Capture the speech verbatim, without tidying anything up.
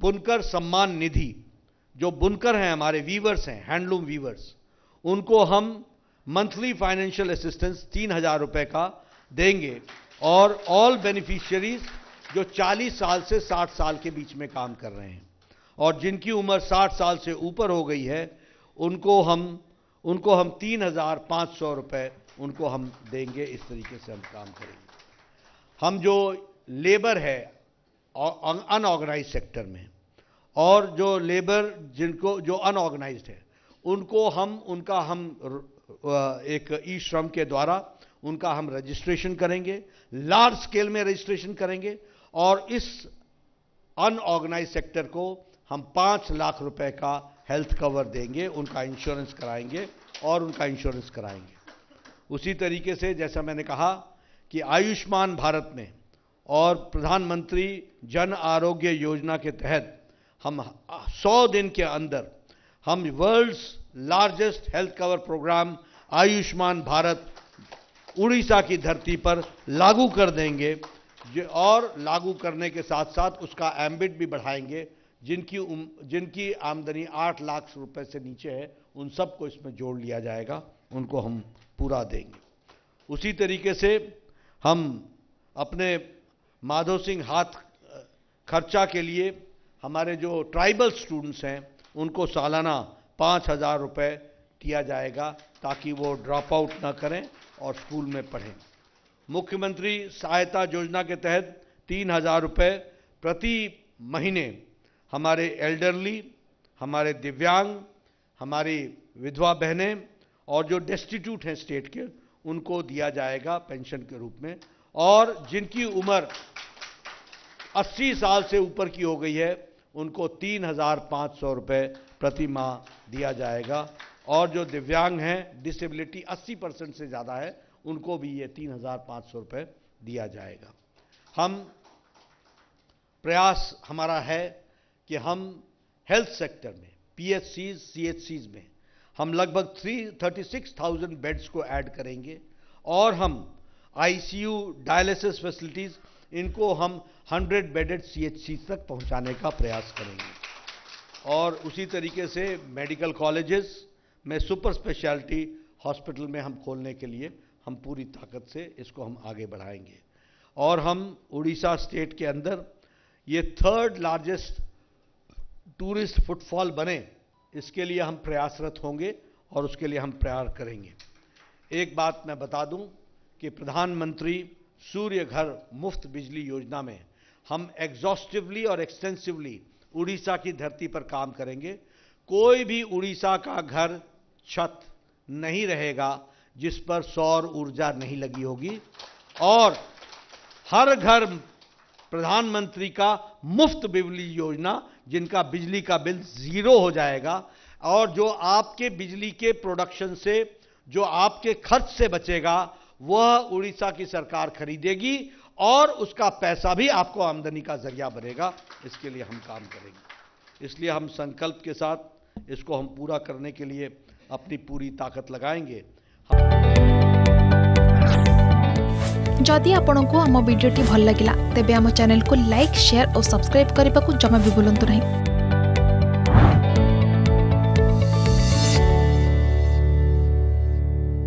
बुनकर सम्मान निधि, जो बुनकर हैं हमारे वीवर्स हैं, हैंडलूम वीवर्स, उनको हम मंथली फाइनेंशियल असिस्टेंस तीन हजार रुपये का देंगे और ऑल बेनिफिशियरीज जो चालीस साल से साठ साल के बीच में काम कर रहे हैं और जिनकी उम्र साठ साल से ऊपर हो गई है उनको हम उनको हम तीन हजार पाँच सौ रुपये उनको हम देंगे। इस तरीके से हम काम करेंगे। हम जो लेबर है अनऑर्गेनाइज सेक्टर में और जो लेबर जिनको जो अनऑर्गेनाइज्ड है उनको हम उनका हम एक ई श्रम के द्वारा उनका हम रजिस्ट्रेशन करेंगे, लार्ज स्केल में रजिस्ट्रेशन करेंगे और इस अनऑर्गेनाइज सेक्टर को हम पाँच लाख रुपए का हेल्थ कवर देंगे, उनका इंश्योरेंस कराएंगे और उनका इंश्योरेंस कराएंगे। उसी तरीके से जैसा मैंने कहा कि आयुष्मान भारत में और प्रधानमंत्री जन आरोग्य योजना के तहत हम सौ दिन के अंदर हम world's largest health cover programme Ayushman Bharat Orissa की धरती पर लागू कर देंगे और लागू करने के साथ साथ उसका एम्बिट भी बढ़ाएंगे। जिनकी उम, जिनकी आमदनी आठ लाख रुपए से नीचे है उन सबको इसमें जोड़ लिया जाएगा, उनको हम पूरा देंगे। उसी तरीके से हम अपने माधो सिंह हाथ खर्चा के लिए हमारे जो ट्राइबल स्टूडेंट्स हैं उनको सालाना पाँच हज़ार रुपये दिया जाएगा ताकि वो ड्रॉप आउट ना करें और स्कूल में पढ़ें। मुख्यमंत्री सहायता योजना के तहत तीन हज़ार रुपये प्रति महीने हमारे एल्डरली, हमारे दिव्यांग, हमारी विधवा बहनें और जो डेस्टिट्यूट हैं स्टेट के उनको दिया जाएगा पेंशन के रूप में। और जिनकी उम्र अस्सी साल से ऊपर की हो गई है उनको तीन हज़ार पाँच सौ रुपये प्रति माह दिया जाएगा और जो दिव्यांग हैं, डिसेबिलिटी अस्सी परसेंट से ज़्यादा है, उनको भी ये तीन हज़ार पाँच सौ रुपये दिया जाएगा। हम प्रयास हमारा है कि हम हेल्थ सेक्टर में पीएचसीज, सीएचसीज में हम लगभग three thirty six thousand beds को ऐड करेंगे और हम आईसीयू, डायलिसिस फैसिलिटीज़, इनको हम सौ बेडेड सीएचसी तक पहुंचाने का प्रयास करेंगे। और उसी तरीके से मेडिकल कॉलेजेस में सुपर स्पेशलिटी हॉस्पिटल में हम खोलने के लिए हम पूरी ताकत से इसको हम आगे बढ़ाएंगे। और हम उड़ीसा स्टेट के अंदर ये थर्ड लार्जेस्ट टूरिस्ट फुटफॉल बने इसके लिए हम प्रयासरत होंगे और उसके लिए हम प्रयास करेंगे। एक बात मैं बता दूं कि प्रधानमंत्री सूर्य घर मुफ्त बिजली योजना में हम एग्जॉस्टिवली और एक्सटेंसिवली उड़ीसा की धरती पर काम करेंगे। कोई भी उड़ीसा का घर, छत नहीं रहेगा जिस पर सौर ऊर्जा नहीं लगी होगी और हर घर प्रधानमंत्री का मुफ्त बिजली योजना, जिनका बिजली का बिल जीरो हो जाएगा और जो आपके बिजली के प्रोडक्शन से जो आपके खर्च से बचेगा वह उड़ीसा की सरकार खरीदेगी और उसका पैसा भी आपको आमदनी का जरिया बनेगा। इसके लिए हम काम करेंगे। इसलिए हम संकल्प के साथ इसको हम पूरा करने के लिए अपनी पूरी ताकत लगाएंगे। जदि आपंक आम भिडी भल लगा तेब आम चैनल को लाइक, शेयर और सब्सक्राइब करने को जमा भी भूलु नहीं।